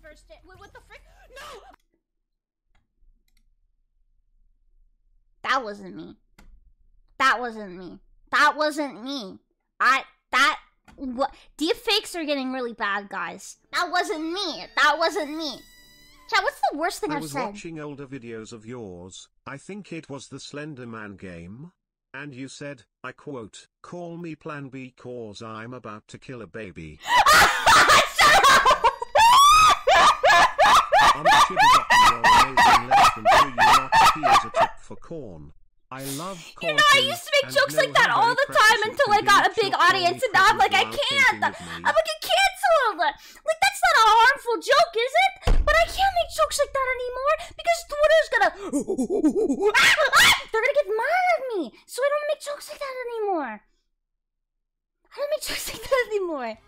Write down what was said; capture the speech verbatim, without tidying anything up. ten first hit. Wait, what the frick? No! That wasn't me. That wasn't me. That wasn't me. I, that, what, deepfakes are getting really bad, guys. That wasn't me. That wasn't me. Chat, what's the worst thing I've said? I was watching older videos of yours. I think it was the Slenderman game. And you said, I quote, "Call me Plan B cause I'm about to kill a baby." I'm for corn. I love corn. You know, I used to make jokes like that all the time until I got a big audience, and now I'm like, I can't. I'm like, I can't. Like, that's not a harmful joke, is it? But I can't make jokes like that anymore because Twitter's gonna. They're gonna get mad at me, so I don't make jokes like that anymore. I don't make jokes like that anymore.